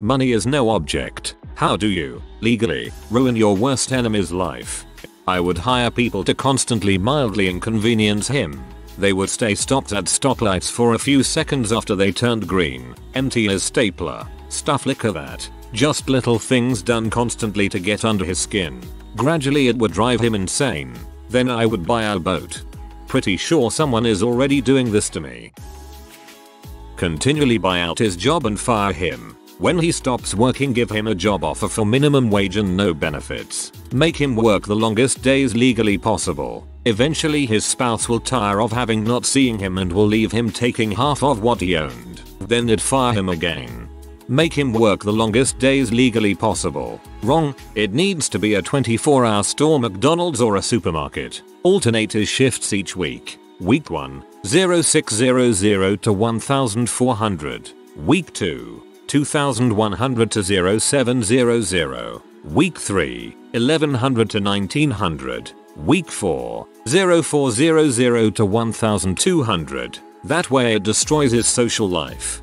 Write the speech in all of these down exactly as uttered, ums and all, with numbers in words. Money is no object. How do you, legally, ruin your worst enemy's life? I would hire people to constantly mildly inconvenience him. They would stay stopped at stoplights for a few seconds after they turned green, empty his stapler, stuff like that. Just little things done constantly to get under his skin. Gradually it would drive him insane. Then I would buy a boat. Pretty sure someone is already doing this to me. Continually buy out his job and fire him. When he stops working, give him a job offer for minimum wage and no benefits. Make him work the longest days legally possible. Eventually his spouse will tire of having not seeing him and will leave him taking half of what he owned. Then they'd fire him again. Make him work the longest days legally possible. Wrong, it needs to be a twenty-four hour store, McDonald's or a supermarket. Alternate his shifts each week. Week one, zero six hundred to one thousand four hundred. Week two, two thousand one hundred to zero seven hundred. Week three, eleven hundred to nineteen hundred. Week four, zero four hundred to twelve hundred. That way it destroys his social life.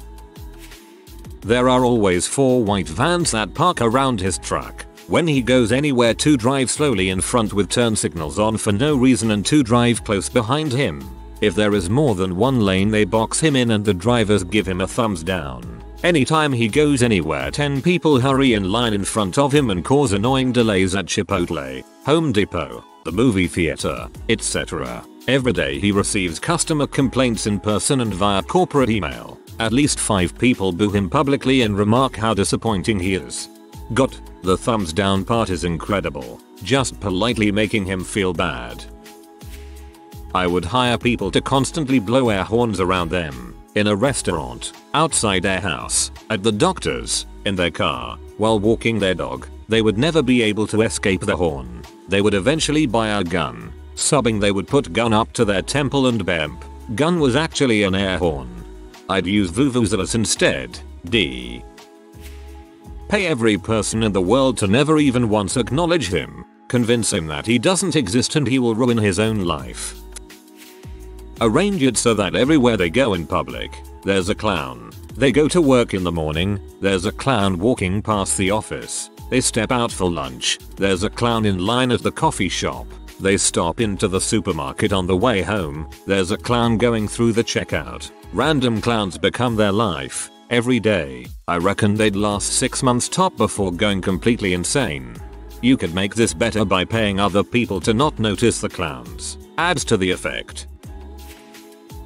There are always four white vans that park around his truck. When he goes anywhere, two drive slowly in front with turn signals on for no reason and two drive close behind him. If there is more than one lane, they box him in and the drivers give him a thumbs down. Anytime he goes anywhere, ten people hurry in line in front of him and cause annoying delays at Chipotle, Home Depot, the movie theater, et cetera. Every day he receives customer complaints in person and via corporate email. At least five people boo him publicly and remark how disappointing he is. God, the thumbs down part is incredible, just politely making him feel bad. I would hire people to constantly blow air horns around them, in a restaurant, outside their house, at the doctor's, in their car, while walking their dog. They would never be able to escape the horn. They would eventually buy a gun. Sobbing, they would put gun up to their temple and bamp. Gun was actually an air horn. I'd use vuvuzelas instead. D. Pay every person in the world to never even once acknowledge him. Convince him that he doesn't exist and he will ruin his own life. Arrange it so that everywhere they go in public, there's a clown. They go to work in the morning, there's a clown walking past the office. They step out for lunch, there's a clown in line at the coffee shop. They stop into the supermarket on the way home, there's a clown going through the checkout. Random clowns become their life, every day. I reckon they'd last six months top before going completely insane. You could make this better by paying other people to not notice the clowns. Adds to the effect.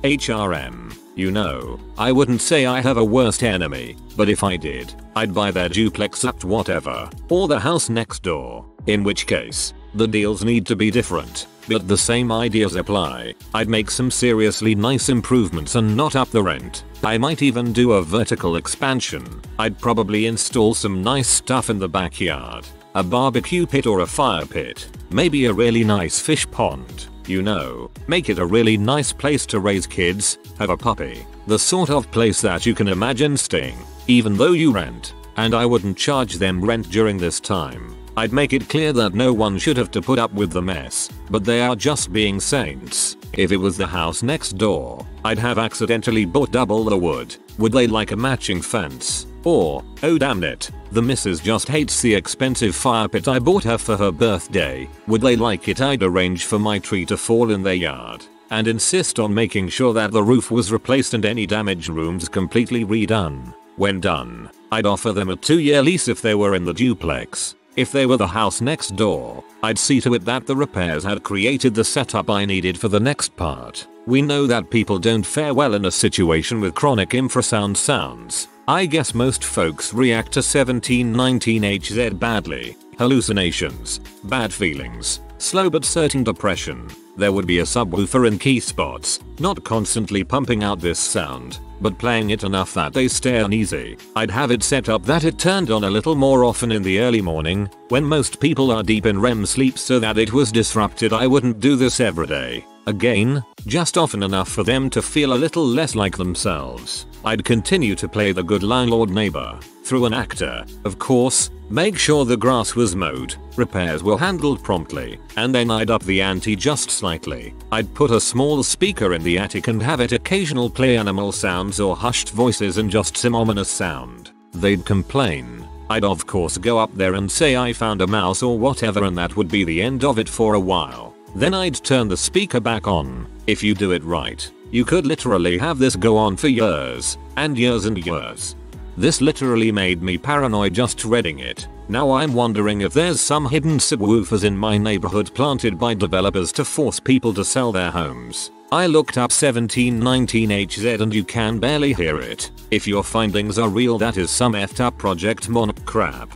H R M. You know, I wouldn't say I have a worst enemy, but if I did, I'd buy their duplex at whatever, or the house next door. In which case, the deals need to be different, but the same ideas apply. I'd make some seriously nice improvements and not up the rent. I might even do a vertical expansion. I'd probably install some nice stuff in the backyard. A barbecue pit or a fire pit. Maybe a really nice fish pond. You know, make it a really nice place to raise kids, have a puppy. The sort of place that you can imagine staying, even though you rent. And I wouldn't charge them rent during this time. I'd make it clear that no one should have to put up with the mess, but they are just being saints. If it was the house next door, I'd have accidentally bought double the wood. Would they like a matching fence? Or, oh damn it, the missus just hates the expensive fire pit I bought her for her birthday. Would they like it? I'd arrange for my tree to fall in their yard, and insist on making sure that the roof was replaced and any damaged rooms completely redone. When done, I'd offer them a two year lease if they were in the duplex. If they were the house next door, I'd see to it that the repairs had created the setup I needed for the next part. We know that people don't fare well in a situation with chronic infrasound sounds. I guess most folks react to seventeen nineteen H Z badly. Hallucinations, bad feelings, slow but certain depression. There would be a subwoofer in key spots, not constantly pumping out this sound, but playing it enough that they stay uneasy. I'd have it set up that it turned on a little more often in the early morning, when most people are deep in R E M sleep, so that it was disrupted. I wouldn't do this every day. Again, just often enough for them to feel a little less like themselves. I'd continue to play the good landlord neighbor, through an actor, of course. Make sure the grass was mowed, repairs were handled promptly, and then I'd up the ante just slightly. I'd put a small speaker in the attic and have it occasional play animal sounds or hushed voices and just some ominous sound. They'd complain. I'd of course go up there and say I found a mouse or whatever, and that would be the end of it for a while. Then I'd turn the speaker back on. If you do it right, you could literally have this go on for years and years and years. This literally made me paranoid just reading it. Now I'm wondering if there's some hidden subwoofers in my neighborhood planted by developers to force people to sell their homes. I looked up seventeen nineteen H Z and you can barely hear it. If your findings are real, that is some effed up Project Monarch crap.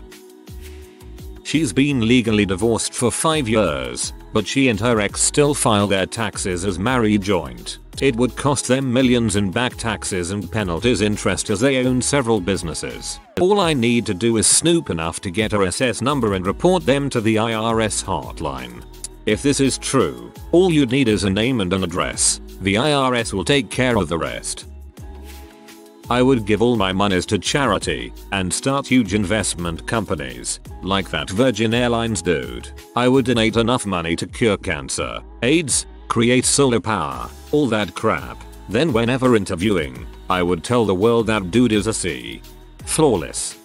She's been legally divorced for five years, but she and her ex still file their taxes as married joint. It would cost them millions in back taxes and penalties interest as they own several businesses. All I need to do is snoop enough to get her S S number and report them to the I R S hotline. If this is true, all you need is a name and an address. The I R S will take care of the rest. I would give all my monies to charity and start huge investment companies, like that Virgin Airlines dude. I would donate enough money to cure cancer, AIDS, create solar power, all that crap. Then whenever interviewing, I would tell the world that dude is a C. Flawless.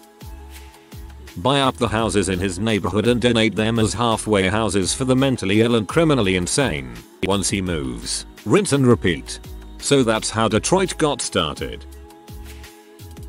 Buy up the houses in his neighborhood and donate them as halfway houses for the mentally ill and criminally insane. Once he moves, rinse and repeat. So that's how Detroit got started.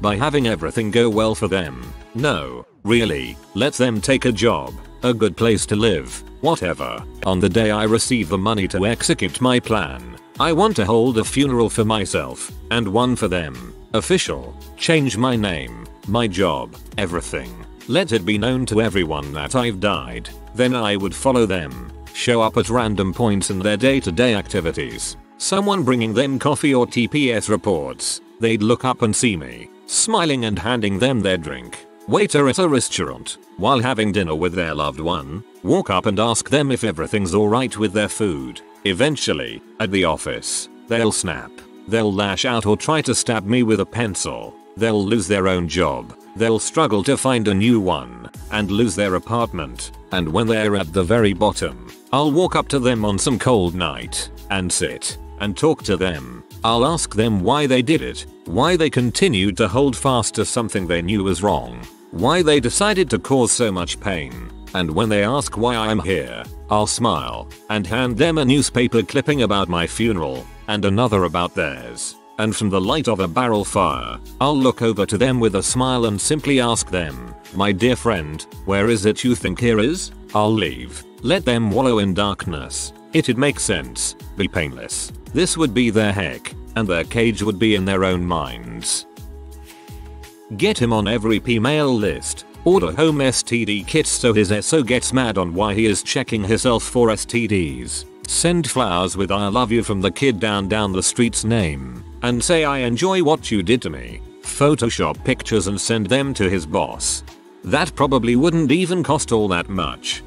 By having everything go well for them. No, really, let them take a job, a good place to live, whatever. On the day I receive the money to execute my plan, I want to hold a funeral for myself, and one for them. Official. Change my name, my job, everything. Let it be known to everyone that I've died. Then I would follow them, show up at random points in their day-to-day activities. Someone bringing them coffee or T P S reports. They'd look up and see me, smiling and handing them their drink. Waiter at a restaurant, while having dinner with their loved one, walk up and ask them if everything's alright with their food. Eventually, at the office, they'll snap. They'll lash out or try to stab me with a pencil. They'll lose their own job. They'll struggle to find a new one, and lose their apartment, and when they're at the very bottom, I'll walk up to them on some cold night, and sit, and talk to them. I'll ask them why they did it, why they continued to hold fast to something they knew was wrong, why they decided to cause so much pain, and when they ask why I'm here, I'll smile, and hand them a newspaper clipping about my funeral, and another about theirs. And from the light of a barrel fire, I'll look over to them with a smile and simply ask them, "My dear friend, where is it you think here is?" I'll leave. Let them wallow in darkness. It'd make sense. Be painless. This would be their heck, and their cage would be in their own minds. Get him on every P mail list. Order home S T D kits so his S O gets mad on why he is checking himself for S T Ds. Send flowers with "I love you" from the kid down down the street's name, and say "I enjoy what you did to me." Photoshop pictures and send them to his boss. That probably wouldn't even cost all that much.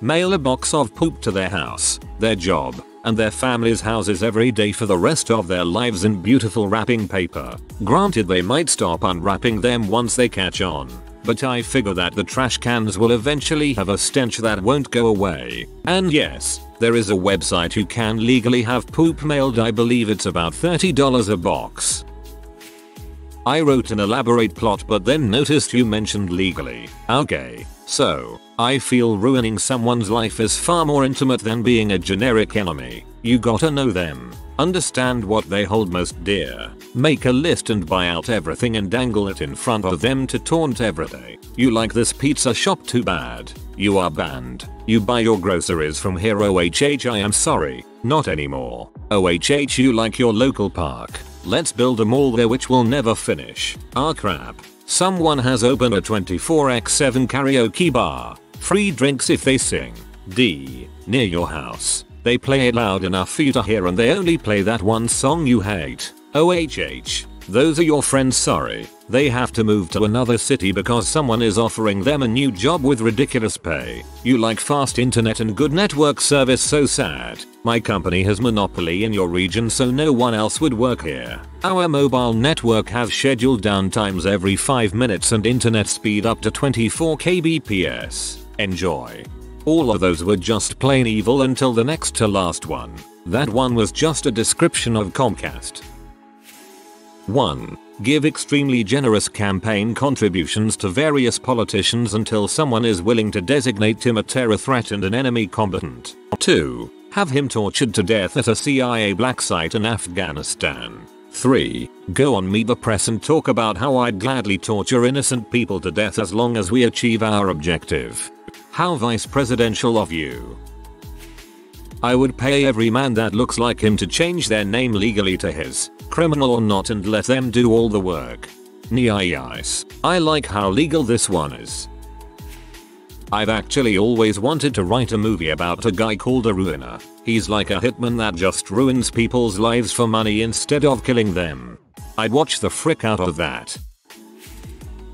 Mail a box of poop to their house, their job, and their family's houses every day for the rest of their lives in beautiful wrapping paper. Granted, they might stop unwrapping them once they catch on, but I figure that the trash cans will eventually have a stench that won't go away. And yes, there is a website you can legally have poop mailed. I believe it's about thirty dollars a box. I wrote an elaborate plot but then noticed you mentioned legally. Okay, so, I feel ruining someone's life is far more intimate than being a generic enemy. You gotta know them, understand what they hold most dear, make a list and buy out everything and dangle it in front of them to taunt every day. "You like this pizza shop? Too bad. You are banned. You buy your groceries from here. O H H I am sorry, not anymore. O H H you like your local park. Let's build a mall there which will never finish. Ah crap. Someone has opened a twenty-four by seven karaoke bar. Free drinks if they sing. D. Near your house. They play it loud enough for you to hear and they only play that one song you hate. O H H, those are your friends. Sorry, they have to move to another city because someone is offering them a new job with ridiculous pay. You like fast internet and good network service. So sad. My company has monopoly in your region so no one else would work here. Our mobile network has scheduled downtimes every five minutes and internet speed up to twenty-four kilobits per second. Enjoy." All of those were just plain evil until the next to last one. That one was just a description of Comcast. one give extremely generous campaign contributions to various politicians until someone is willing to designate him a terror threat and an enemy combatant. two. Have him tortured to death at a C I A black site in Afghanistan. three. Go on Meet the Press and talk about how I'd gladly torture innocent people to death as long as we achieve our objective. How vice presidential of you. I would pay every man that looks like him to change their name legally to his, criminal or not, and let them do all the work. Nice. I like how legal this one is. I've actually always wanted to write a movie about a guy called a ruiner. He's like a hitman that just ruins people's lives for money instead of killing them. I'd watch the frick out of that.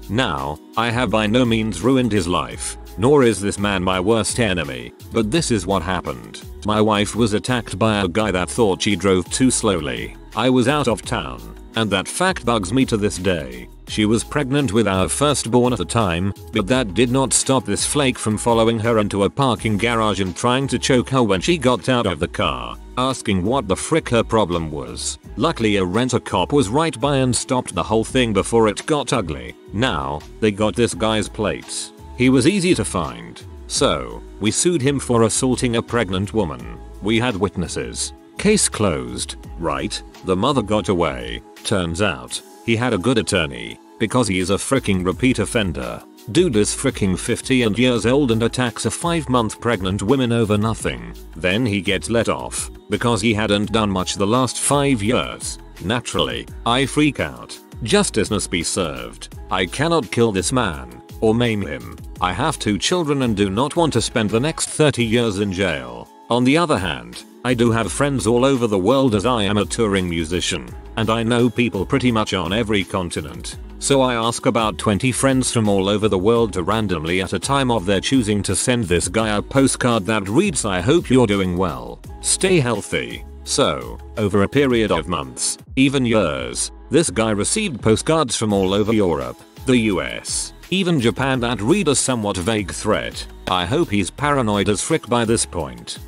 Now, I have by no means ruined his life, nor is this man my worst enemy, but this is what happened. My wife was attacked by a guy that thought she drove too slowly. I was out of town, and that fact bugs me to this day. She was pregnant with our firstborn at the time, but that did not stop this flake from following her into a parking garage and trying to choke her when she got out of the car, asking what the frick her problem was. Luckily a rent-a-cop was right by and stopped the whole thing before it got ugly. Now, they got this guy's plates. He was easy to find. So, we sued him for assaulting a pregnant woman. We had witnesses. Case closed, right? The mother got away. Turns out, he had a good attorney, because he is a freaking repeat offender. Dude is freaking fifty and years old and attacks a five month pregnant woman over nothing. Then he gets let off, because he hadn't done much the last five years. Naturally, I freak out. Justice must be served. I cannot kill this man, or maim him. I have two children and do not want to spend the next thirty years in jail. On the other hand, I do have friends all over the world as I am a touring musician, and I know people pretty much on every continent. So I ask about twenty friends from all over the world to randomly at a time of their choosing to send this guy a postcard that reads, "I hope you're doing well. Stay healthy." So, over a period of months, even years, this guy received postcards from all over Europe, the U S, even Japan that read a somewhat vague threat. I hope he's paranoid as frick by this point.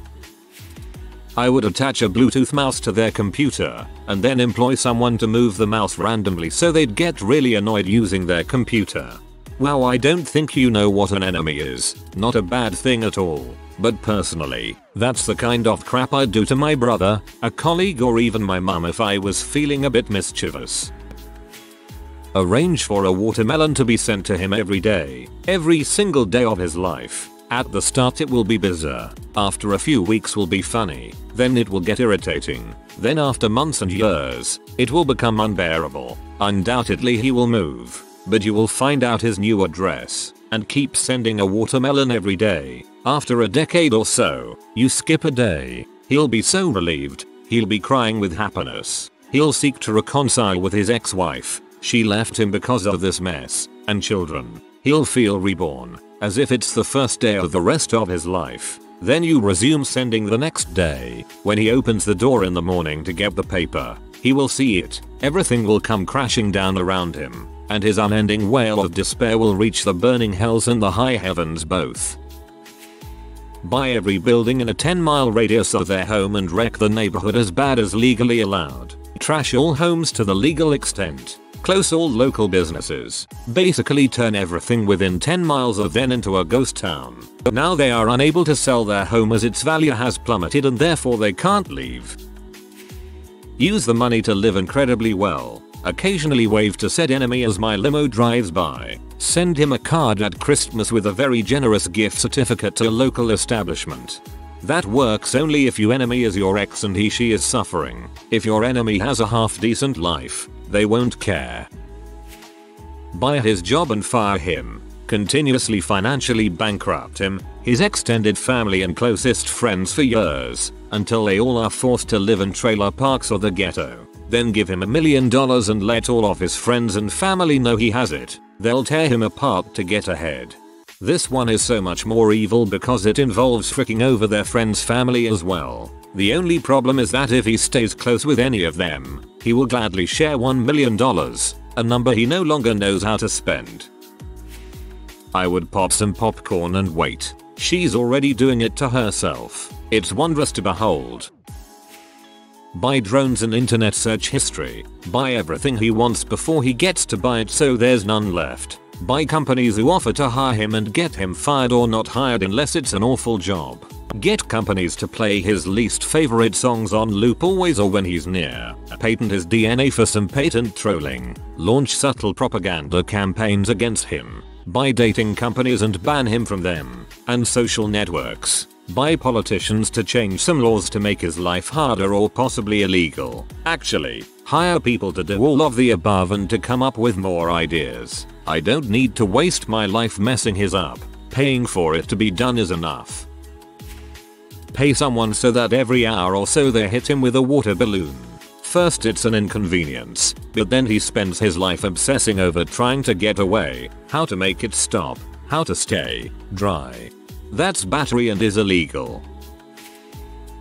I would attach a Bluetooth mouse to their computer, and then employ someone to move the mouse randomly so they'd get really annoyed using their computer. Wow, I don't think you know what an enemy is. Not a bad thing at all. But personally, that's the kind of crap I'd do to my brother, a colleague, or even my mum if I was feeling a bit mischievous. Arrange for a watermelon to be sent to him every day, every single day of his life. At the start it will be bizarre, after a few weeks will be funny, then it will get irritating, then after months and years, it will become unbearable. Undoubtedly he will move, but you will find out his new address, and keep sending a watermelon every day. After a decade or so, you skip a day, he'll be so relieved, he'll be crying with happiness. He'll seek to reconcile with his ex-wife, she left him because of this mess, and children. He'll feel reborn, as if it's the first day of the rest of his life. Then you resume sending the next day. When he opens the door in the morning to get the paper, he will see it. Everything will come crashing down around him, and his unending wail of despair will reach the burning hells and the high heavens both. Buy every building in a ten mile radius of their home and wreck the neighborhood as bad as legally allowed. Trash all homes to the legal extent. Close all local businesses. Basically turn everything within ten miles of them into a ghost town. Now they are unable to sell their home as its value has plummeted and therefore they can't leave. Use the money to live incredibly well. Occasionally wave to said enemy as my limo drives by. Send him a card at Christmas with a very generous gift certificate to a local establishment. That works only if your enemy is your ex and he/she is suffering. If your enemy has a half-decent life, they won't care. Buy his job and fire him. Continuously financially bankrupt him, his extended family and closest friends for years, until they all are forced to live in trailer parks or the ghetto. Then give him a million dollars and let all of his friends and family know he has it. They'll tear him apart to get ahead. This one is so much more evil because it involves fricking over their friend's family as well. The only problem is that if he stays close with any of them, he will gladly share one million dollars, a number he no longer knows how to spend. I would pop some popcorn and wait. She's already doing it to herself. It's wondrous to behold. buy drones and internet search history, buy everything he wants before he gets to buy it so there's none left, buy companies who offer to hire him and get him fired or not hired unless it's an awful job, get companies to play his least favorite songs on loop always or when he's near, patent his D N A for some patent trolling, launch subtle propaganda campaigns against him, buy dating companies and ban him from them, and social networks, buy politicians to change some laws to make his life harder or possibly illegal, actually, hire people to do all of the above and to come up with more ideas. I don't need to waste my life messing his up, paying for it to be done is enough. Pay someone so that every hour or so they hit him with a water balloon. First it's an inconvenience, but then he spends his life obsessing over trying to get away, how to make it stop, how to stay dry. That's battery and is illegal.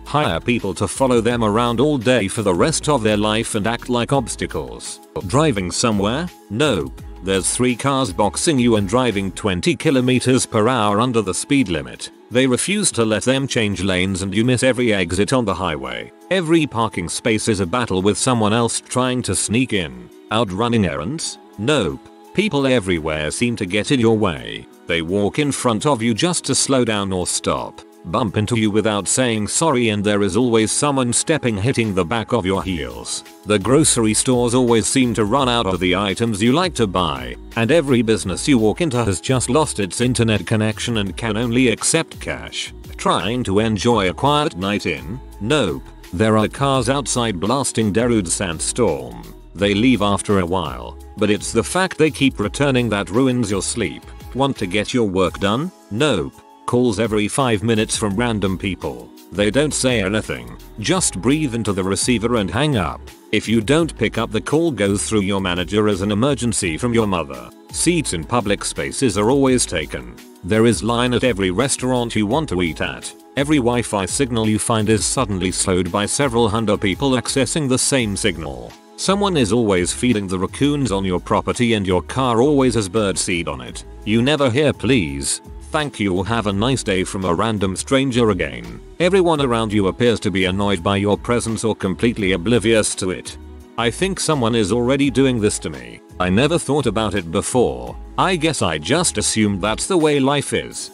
Hire people to follow them around all day for the rest of their life and act like obstacles. Driving somewhere? Nope. There's three cars boxing you and driving twenty kilometers per hour under the speed limit. They refuse to let them change lanes and you miss every exit on the highway. Every parking space is a battle with someone else trying to sneak in. Out running errands? Nope. People everywhere seem to get in your way. They walk in front of you just to slow down or stop. Bump into you without saying sorry and there is always someone stepping hitting the back of your heels. The grocery stores always seem to run out of the items you like to buy, and every business you walk into has just lost its internet connection and can only accept cash. Trying to enjoy a quiet night in? Nope. There are cars outside blasting Darude Sandstorm. They leave after a while, but it's the fact they keep returning that ruins your sleep. Want to get your work done? Nope. Calls every five minutes from random people. They don't say anything, just breathe into the receiver and hang up. If you don't pick up, the call goes through your manager as an emergency from your mother. Seats in public spaces are always taken. There is line at every restaurant you want to eat at. Every Wi-Fi signal you find is suddenly slowed by several hundred people accessing the same signal. Someone is always feeding the raccoons on your property and your car always has birdseed on it. You never hear please, thank you or have a nice day from a random stranger again. Everyone around you appears to be annoyed by your presence or completely oblivious to it. I think someone is already doing this to me. I never thought about it before. I guess I just assumed that's the way life is.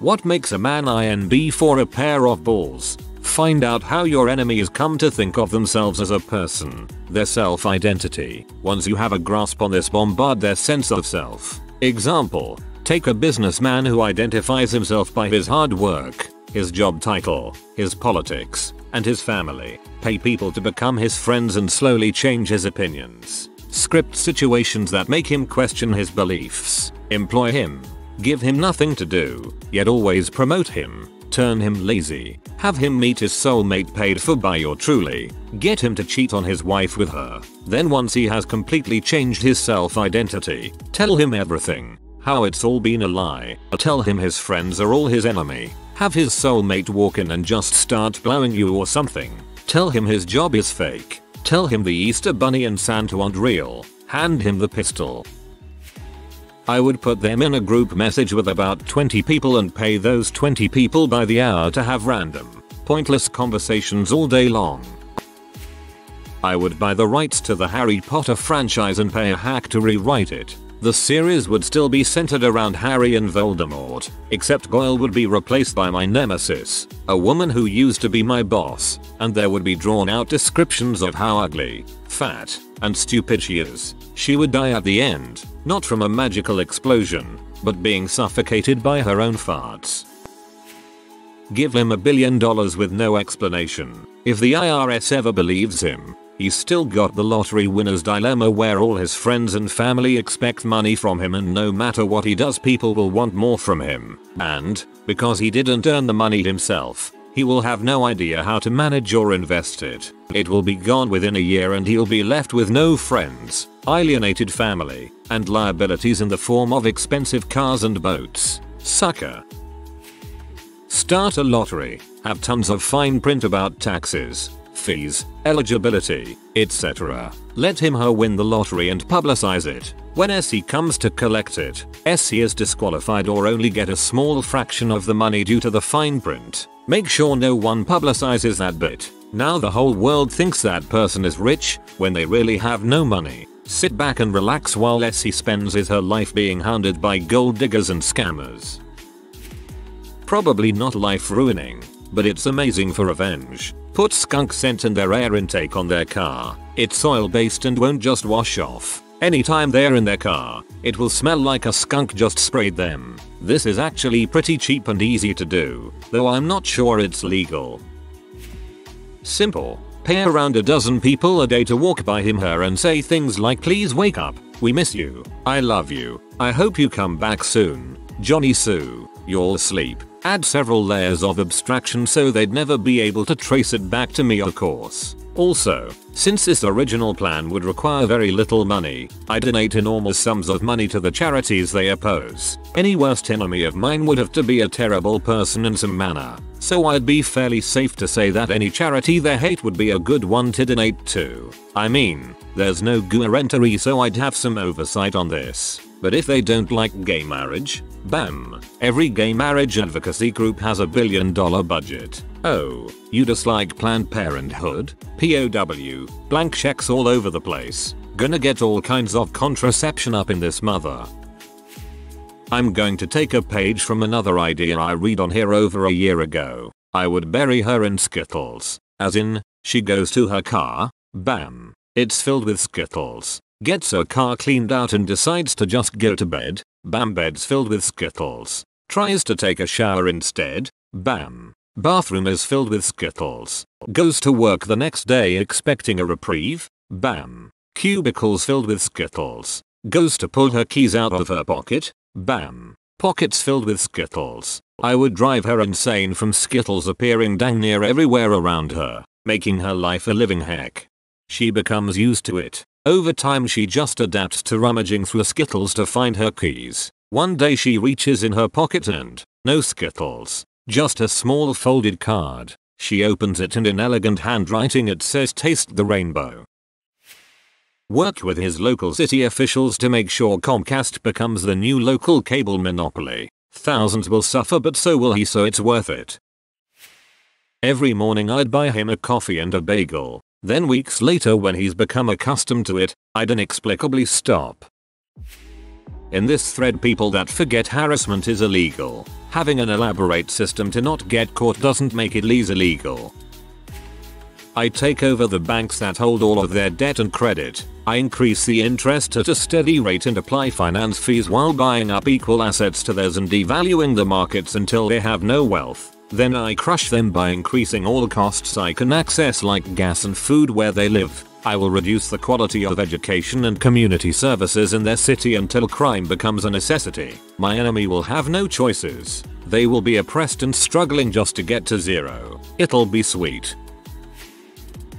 What makes a man I N B for a pair of balls? Find out how your enemies come to think of themselves as a person, their self-identity. Once you have a grasp on this, bombard their sense of self. Example. Take a businessman who identifies himself by his hard work, his job title, his politics, and his family. Pay people to become his friends and slowly change his opinions. Script situations that make him question his beliefs. Employ him. Give him nothing to do, yet always promote him. Turn him lazy. Have him meet his soulmate paid for by your truly. Get him to cheat on his wife with her. Then once he has completely changed his self-identity, tell him everything. How it's all been a lie. Tell him his friends are all his enemy. Have his soulmate walk in and just start blowing you or something. Tell him his job is fake. Tell him the Easter Bunny and Santa aren't real. Hand him the pistol. I would put them in a group message with about twenty people and pay those twenty people by the hour to have random, pointless conversations all day long. I would buy the rights to the Harry Potter franchise and pay a hack to rewrite it. The series would still be centered around Harry and Voldemort, except Goyle would be replaced by my nemesis, a woman who used to be my boss, and there would be drawn out descriptions of how ugly, fat, and stupid she is. She would die at the end, not from a magical explosion, but being suffocated by her own farts. Give him a billion dollars with no explanation. If the I R S ever believes him, he's still got the lottery winner's dilemma where all his friends and family expect money from him and no matter what he does people will want more from him. And, because he didn't earn the money himself, he will have no idea how to manage or invest it. It will be gone within a year and he'll be left with no friends, alienated family, and liabilities in the form of expensive cars and boats. Sucker. Start a lottery. Have tons of fine print about taxes, fees, eligibility, et cetera. Let him her win the lottery and publicize it. When S C comes to collect it, S C is disqualified or only get a small fraction of the money due to the fine print. Make sure no one publicizes that bit. Now the whole world thinks that person is rich when they really have no money. Sit back and relax while Essie spends his her life being hounded by gold diggers and scammers. Probably not life ruining, but it's amazing for revenge. Put skunk scent in their air intake on their car. It's oil based and won't just wash off. Anytime they're in their car, it will smell like a skunk just sprayed them. This is actually pretty cheap and easy to do, though I'm not sure it's legal. Simple. Pay around a dozen people a day to walk by him her and say things like, "Please wake up, we miss you, I love you, I hope you come back soon, Johnny Sue, you'll sleep." Add several layers of abstraction so they'd never be able to trace it back to me, of course. Also, since this original plan would require very little money, I donate enormous sums of money to the charities they oppose. Any worst enemy of mine would have to be a terrible person in some manner, so I'd be fairly safe to say that any charity they hate would be a good one to donate to. I mean, there's no guarantee, so I'd have some oversight on this. But if they don't like gay marriage, bam, every gay marriage advocacy group has a billion dollar budget. Oh, you dislike Planned Parenthood? P O W, blank checks all over the place. Gonna get all kinds of contraception up in this mother. I'm going to take a page from another idea I read on here over a year ago. I would bury her in Skittles. As in, she goes to her car, bam, it's filled with Skittles. Gets her car cleaned out and decides to just go to bed, bam, bed's filled with Skittles. Tries to take a shower instead, bam, bathroom is filled with Skittles. Goes to work the next day expecting a reprieve, bam, cubicles filled with Skittles. Goes to pull her keys out of her pocket, bam, pockets filled with Skittles. I would drive her insane from Skittles appearing dang near everywhere around her, making her life a living heck. She becomes used to it. Over time she just adapts to rummaging through Skittles to find her keys. One day she reaches in her pocket and, no Skittles, just a small folded card. She opens it and in elegant handwriting it says, "Taste the rainbow." Work with his local city officials to make sure Comcast becomes the new local cable monopoly. Thousands will suffer, but so will he, so it's worth it. Every morning I'd buy him a coffee and a bagel. Then weeks later, when he's become accustomed to it, I'd inexplicably stop. In this thread, people that forget harassment is illegal. Having an elaborate system to not get caught doesn't make it less illegal. I take over the banks that hold all of their debt and credit. I increase the interest at a steady rate and apply finance fees while buying up equal assets to theirs and devaluing the markets until they have no wealth. Then I crush them by increasing all costs I can access, like gas and food where they live. I will reduce the quality of education and community services in their city until crime becomes a necessity. My enemy will have no choices. They will be oppressed and struggling just to get to zero. It'll be sweet.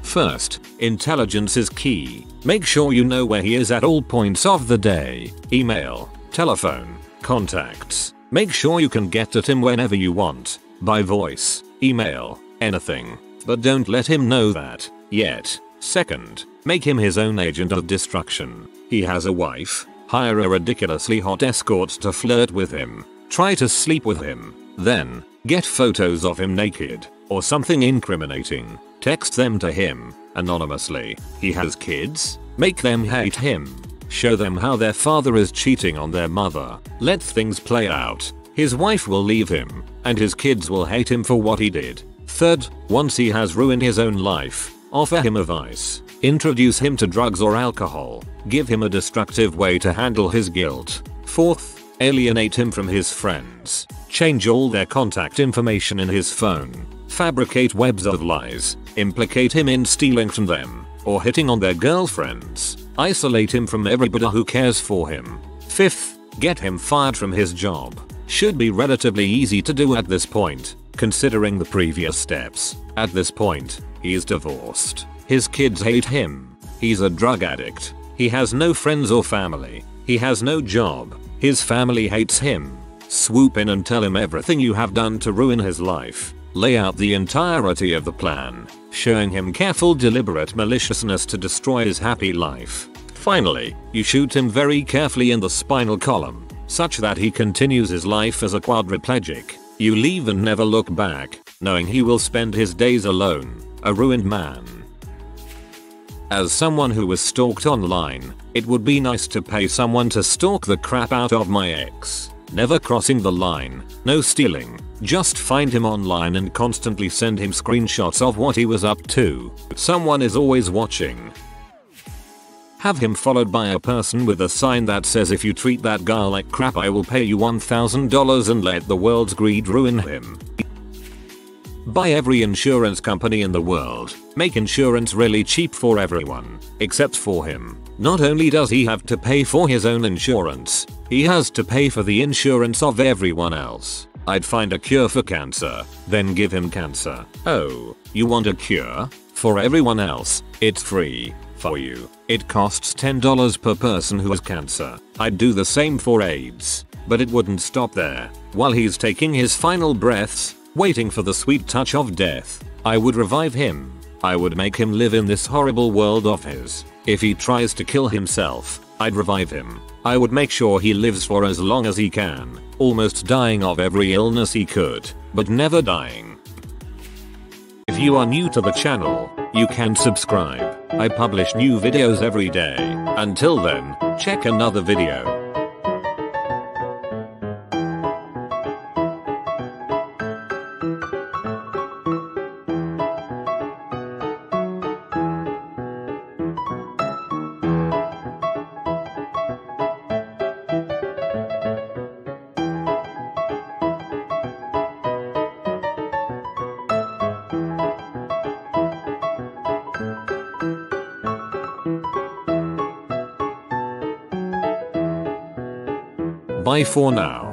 First, intelligence is key. Make sure you know where he is at all points of the day. Email, telephone, contacts. Make sure you can get at him whenever you want. By voice, email, anything. But don't let him know that yet. Second, make him his own agent of destruction. He has a wife. Hire a ridiculously hot escort to flirt with him. Try to sleep with him. Then, get photos of him naked or something incriminating. Text them to him anonymously. He has kids. Make them hate him. Show them how their father is cheating on their mother. Let things play out. His wife will leave him, and his kids will hate him for what he did. Third, once he has ruined his own life, offer him a vice. Introduce him to drugs or alcohol. Give him a destructive way to handle his guilt. Fourth, alienate him from his friends. Change all their contact information in his phone. Fabricate webs of lies. Implicate him in stealing from them, or hitting on their girlfriends. Isolate him from everybody who cares for him. Fifth, get him fired from his job. Should be relatively easy to do at this point, considering the previous steps. At this point, he's divorced. His kids hate him. He's a drug addict. He has no friends or family. He has no job. His family hates him. Swoop in and tell him everything you have done to ruin his life. Lay out the entirety of the plan, showing him careful, deliberate maliciousness to destroy his happy life. Finally, you shoot him very carefully in the spinal column, such that he continues his life as a quadriplegic. You leave and never look back, knowing he will spend his days alone. a ruined man. As someone who was stalked online, it would be nice to pay someone to stalk the crap out of my ex. Never crossing the line, no stealing, just find him online and constantly send him screenshots of what he was up to. Someone is always watching. Have him followed by a person with a sign that says if you treat that guy like crap I will pay you one thousand dollars, and let the world's greed ruin him. Buy every insurance company in the world. Make insurance really cheap for everyone, except for him. Not only does he have to pay for his own insurance, he has to pay for the insurance of everyone else. I'd find a cure for cancer, then give him cancer. Oh, you want a cure? For everyone else, it's free. For you, it costs ten dollars per person who has cancer. I'd do the same for AIDS. But it wouldn't stop there. While he's taking his final breaths, waiting for the sweet touch of death, I would revive him. I would make him live in this horrible world of his. If he tries to kill himself, I'd revive him. I would make sure he lives for as long as he can, almost dying of every illness he could, but never dying. If you are new to the channel, you can subscribe. I publish new videos every day. Until then, check another video. Bye for now.